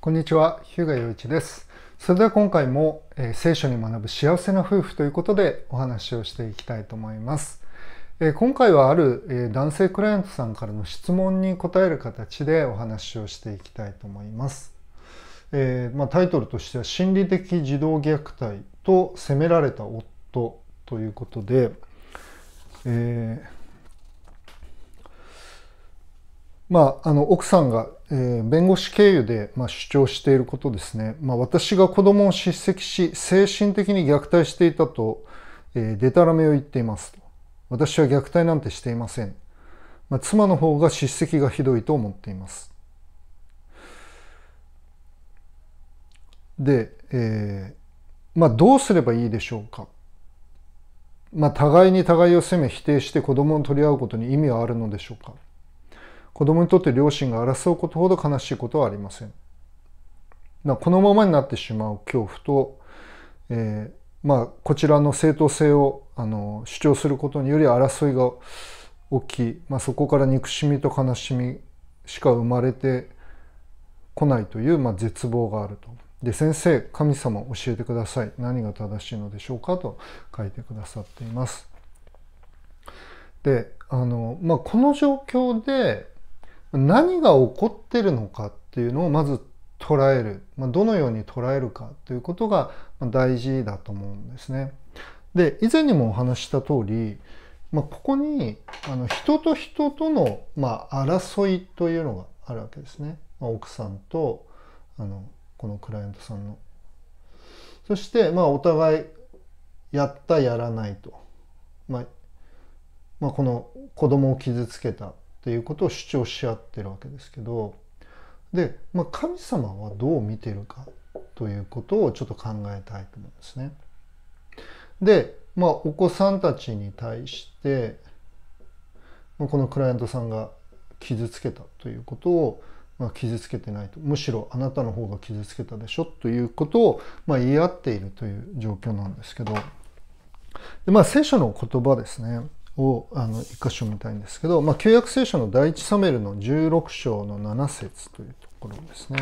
こんにちは、日向陽一です。それでは今回も、聖書に学ぶ幸せな夫婦ということでお話をしていきたいと思います。今回はある、男性クライアントさんからの質問に答える形でお話をしていきたいと思います。タイトルとしては心理的児童虐待と責められた夫ということで、奥さんが、弁護士経由で、主張していることですね。私が子供を叱責し、精神的に虐待していたと、でたらめを言っていますと。私は虐待なんてしていません。妻の方が叱責がひどいと思っています。で、どうすればいいでしょうか。互いに互いを責め否定して子供を取り合うことに意味はあるのでしょうか。子供にとって両親が争うことほど悲しいことはありません。このままになってしまう恐怖と、こちらの正当性を主張することにより争いが起き、そこから憎しみと悲しみしか生まれてこないという、絶望があると。で、先生、神様教えてください。何が正しいのでしょうかと書いてくださっています。で、この状況で、何が起こってるのかっていうのをまず捉える、どのように捉えるかということが大事だと思うんですね。で、以前にもお話した通り、ここに人と人との、争いというのがあるわけですね。奥さんとこのクライアントさんの。そして、お互いやったやらないと。この子供を傷つけたっていうことを主張し合ってるわけですけど、で、神様はどう見てるかということをちょっと考えたいと思うんですね。で、お子さんたちに対してこのクライアントさんが傷つけたということを、傷つけてないと、むしろあなたの方が傷つけたでしょということを、言い合っているという状況なんですけど、で、聖書の言葉ですねを一箇所見たいんですけど、旧約聖書の第一サムエルの16章の7節というところですね。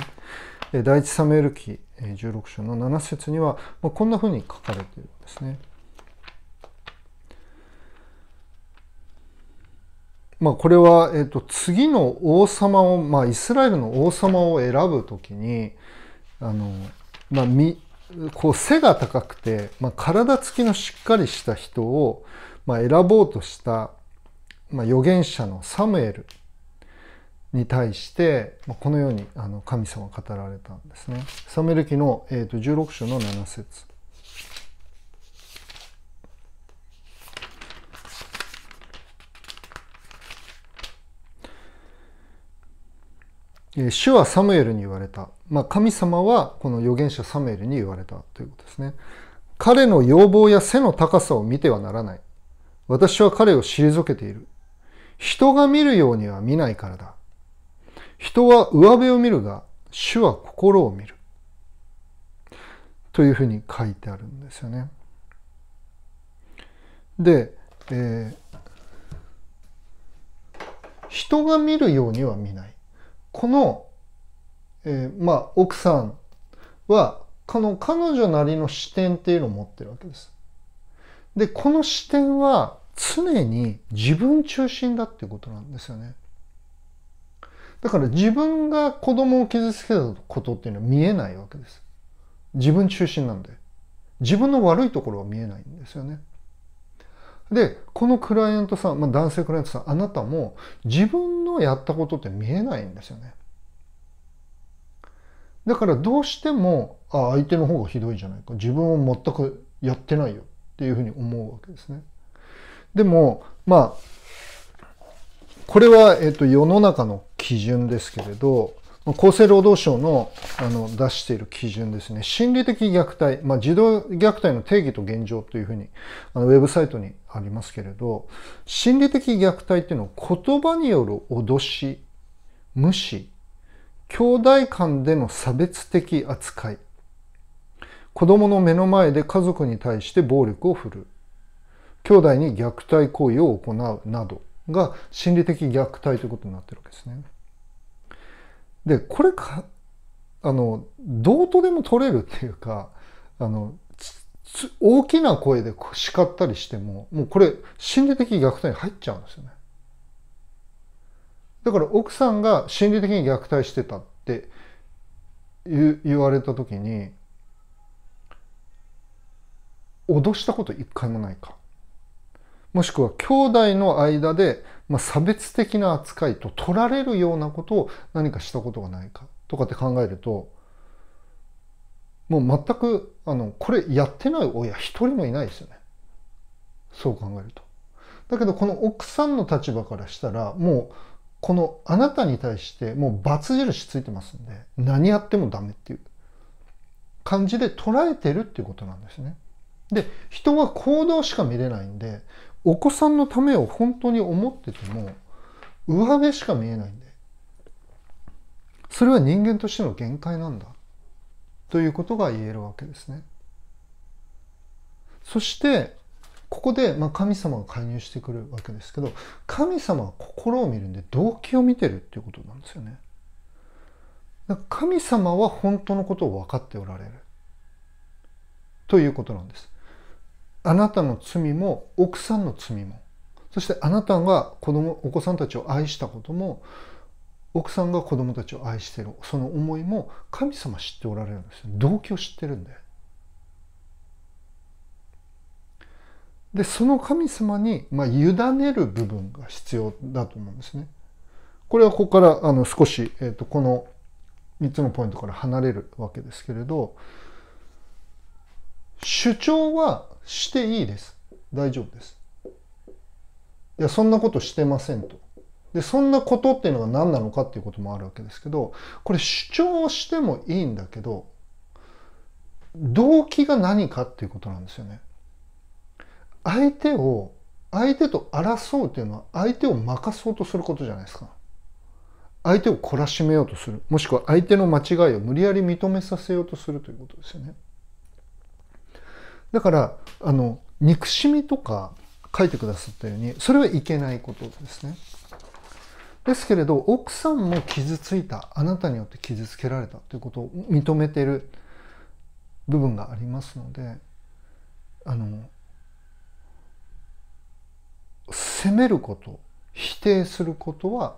第一サムエル記16章の7節には、こんなふうに書かれているんですね。これは、次の王様を、イスラエルの王様を選ぶときに、背が高くて、体つきのしっかりした人を、選ぼうとした、預言者のサムエルに対して、このように神様が語られたんですね。サムエル記の、16章の7節。主はサムエルに言われた。神様はこの預言者サムエルに言われたということですね。彼の容貌や背の高さを見てはならない。私は彼を退けている。人が見るようには見ないからだ。人は上辺を見るが、主は心を見る。というふうに書いてあるんですよね。で、人が見るようには見ない。この、奥さんは、彼女なりの視点っていうのを持ってるわけです。で、この視点は常に自分中心だっていうことなんですよね。だから自分が子供を傷つけたことっていうのは見えないわけです。自分中心なんで。自分の悪いところは見えないんですよね。で、このクライアントさん、男性クライアントさん、あなたも自分のやったことって見えないんですよね。だからどうしても、相手の方がひどいじゃないか。自分は全くやってないよ。っていうふうに思うわけですね。でも、これは、世の中の基準ですけれど、厚生労働省の、出している基準ですね。心理的虐待、児童虐待の定義と現状というふうに、ウェブサイトにありますけれど、心理的虐待っていうのは言葉による脅し、無視、兄弟間での差別的扱い、子供の目の前で家族に対して暴力を振るう。兄弟に虐待行為を行うなどが心理的虐待ということになっているわけですね。で、これか、どうとでも取れるっていうか、大きな声で叱ったりしても、もうこれ心理的虐待に入っちゃうんですよね。だから奥さんが心理的に虐待してたって言われた時に、脅したこと一回もないか、もしくは兄弟の間で差別的な扱いと取られるようなことを何かしたことがないかとかって考えると、もう全くこれやってない親一人もいないですよね、そう考えると。だけどこの奥さんの立場からしたら、もうこのあなたに対してもう罰印ついてますんで、何やってもダメっていう感じで捉えてるっていうことなんですね。で、人は行動しか見れないんで、お子さんのためを本当に思ってても上辺しか見えないんで、それは人間としての限界なんだということが言えるわけですね。そしてここで神様が介入してくるわけですけど、神様は心を見るんで動機を見てるっていうことなんですよね。だから神様は本当のことを分かっておられるということなんです。あなたの罪も奥さんの罪も、そしてあなたがお子さんたちを愛したことも、奥さんが子供たちを愛しているその思いも神様知っておられるんですよ。動機を知ってるんで。で、その神様に委ねる部分が必要だと思うんですね。これはここから少し、この3つのポイントから離れるわけですけれど、主張はしていいです、大丈夫です、いやそんなことしてませんと。で、そんなことっていうのが何なのかっていうこともあるわけですけど、これ主張をしてもいいんだけど、動機が何かっていうことなんですよね。相手と争うっていうのは、相手を負かそうとすることじゃないですか。相手を懲らしめようとする、もしくは相手の間違いを無理やり認めさせようとするということですよね。だから憎しみとか書いてくださったように、それはいけないことですね。ですけれど、奥さんも傷ついた、あなたによって傷つけられたということを認めている部分がありますので、責めること、否定することは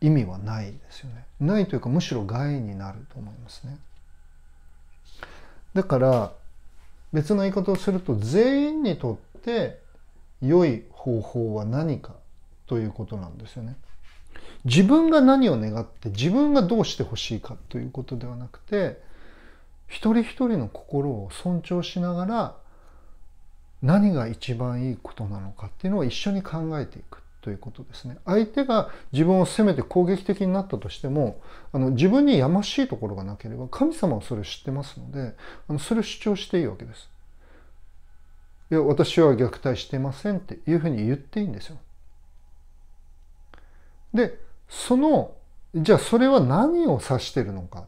意味はないですよね。ないというか、むしろ害になると思いますね。だから別の言い方をすると、全員にとって良い方法は何かということなんですよね。自分が何を願って、自分がどうしてほしいかということではなくて、一人一人の心を尊重しながら、何が一番いいことなのかっていうのを一緒に考えていくということですね。相手が自分を責めて攻撃的になったとしても、自分にやましいところがなければ、神様はそれを知ってますので、それを主張していいわけです。いや、私は虐待してませんっていうふうに言っていいんですよ。で、じゃあそれは何を指してるのかっ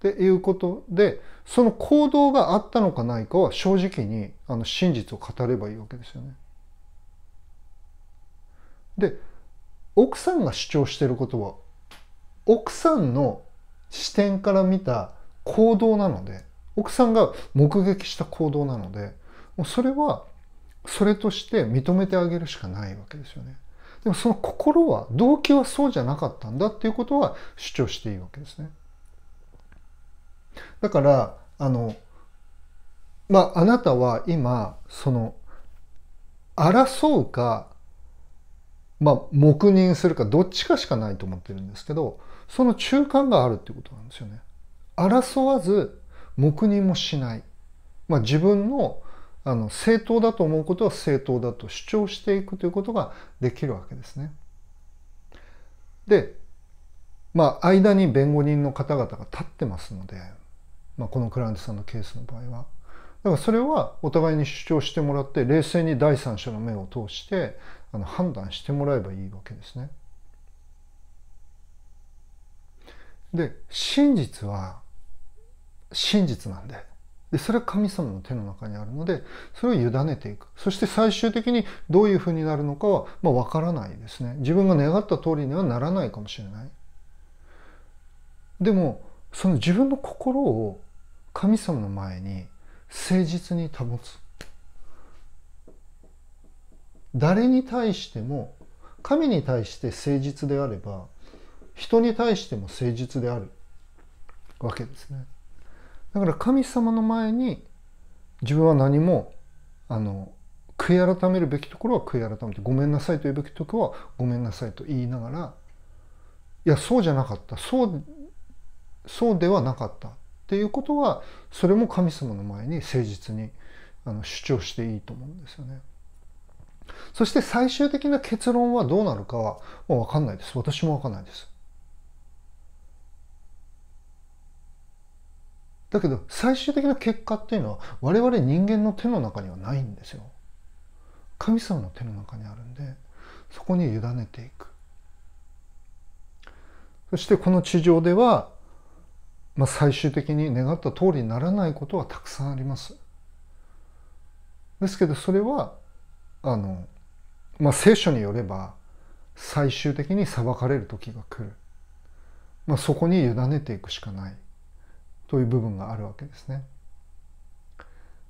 ていうことで、その行動があったのかないかは正直に真実を語ればいいわけですよね。で、奥さんが主張してることは、奥さんの視点から見た行動なので、奥さんが目撃した行動なので、もうそれはそれとして認めてあげるしかないわけですよね。でもその心は、動機はそうじゃなかったんだっていうことは主張していいわけですね。だからあなたは今争うか黙認するか、どっちかしかないと思ってるんですけど、その中間があるってことなんですよね。争わず黙認もしない、自分の正当だと思うことは正当だと主張していくということができるわけですね。で、間に弁護人の方々が立ってますので、このクライアントさんのケースの場合は。だからそれはお互いに主張してもらって、冷静に第三者の目を通して判断してもらえばいいわけですね。で、真実は真実なんで、それは神様の手の中にあるので、それを委ねていく。そして最終的にどういうふうになるのかはわからないですね。自分が願った通りにはならないかもしれない。でもその自分の心を神様の前に誠実に保つ。誰に対しても、神に対して誠実であれば、人に対しても誠実であるわけですね。だから神様の前に自分は何も悔い改めるべきところは悔い改めて、ごめんなさいと言うべきところはごめんなさいと言いながら、いやそうじゃなかった、そうではなかったっていうことは、それも神様の前に誠実に主張していいと思うんですよね。そして最終的な結論はどうなるかはもう分かんないです。私も分かんないです。だけど最終的な結果っていうのは我々人間の手の中にはないんですよ。神様の手の中にあるんで、そこに委ねていく。そしてこの地上では、最終的に願った通りにならないことはたくさんあります。ですけどそれは聖書によれば最終的に裁かれる時が来る。そこに委ねていくしかないという部分があるわけですね。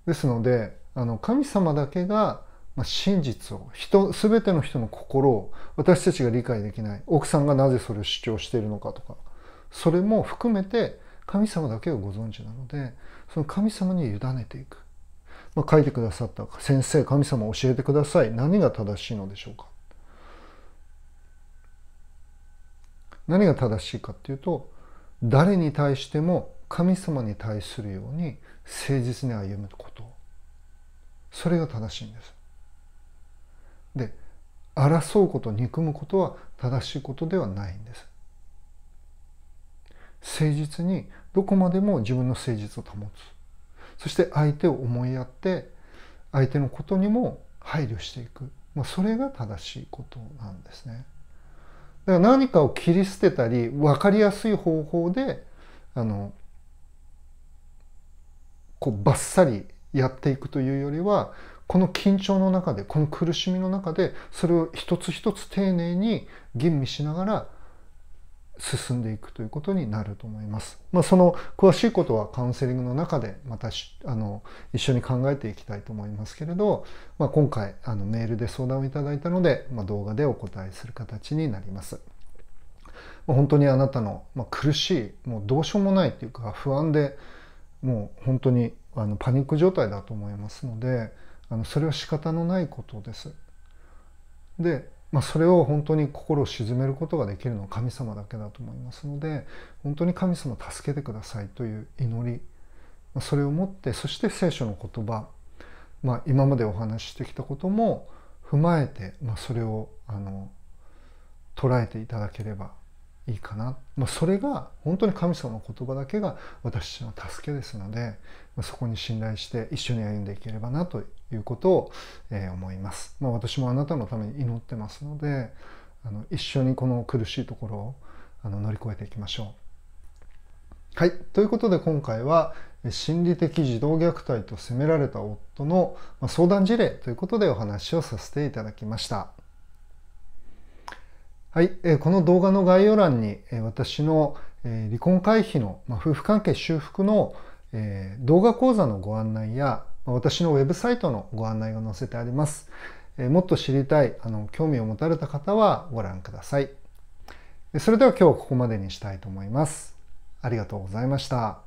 ですので神様だけが真実を、全ての人の心を私たちが理解できない、奥さんがなぜそれを主張しているのかとか、それも含めて神様だけがご存知なので、その神様に委ねていく。書いてくださった先生、神様教えてください。何が正しいのでしょうか。何が正しいかっていうと、誰に対しても神様に対するように誠実に歩むこと。それが正しいんです。で、争うこと、憎むことは正しいことではないんです。誠実にどこまでも自分の誠実を保つ。そして相手を思いやって相手のことにも配慮していく、それが正しいことなんですね。だから何かを切り捨てたり、分かりやすい方法でバッサリやっていくというよりは、この緊張の中で、この苦しみの中で、それを一つ一つ丁寧に吟味しながら進んでいくということになると思います。その詳しいことはカウンセリングの中でまた一緒に考えていきたいと思いますけれど、今回メールで相談をいただいたので、動画でお答えする形になります。本当にあなたの苦しい、もうどうしようもないというか不安で、もう本当にパニック状態だと思いますので、それは仕方のないことです。でそれを本当に心を鎮めることができるのは神様だけだと思いますので、本当に神様助けてくださいという祈り、それを持って、そして聖書の言葉、今までお話ししてきたことも踏まえて、それを捉えていただければいいかな。それが本当に神様の言葉だけが私の助けですので、そこに信頼して一緒に歩んでいければなということを思います。私もあなたのために祈ってますので、一緒にこの苦しいところを乗り越えていきましょう。はい、ということで今回は心理的児童虐待と責められた夫の相談事例ということでお話をさせていただきました。はい、この動画の概要欄に私の離婚回避の夫婦関係修復の動画講座のご案内や私のウェブサイトのご案内が載せてあります。もっと知りたい、興味を持たれた方はご覧ください。それでは今日はここまでにしたいと思います。ありがとうございました。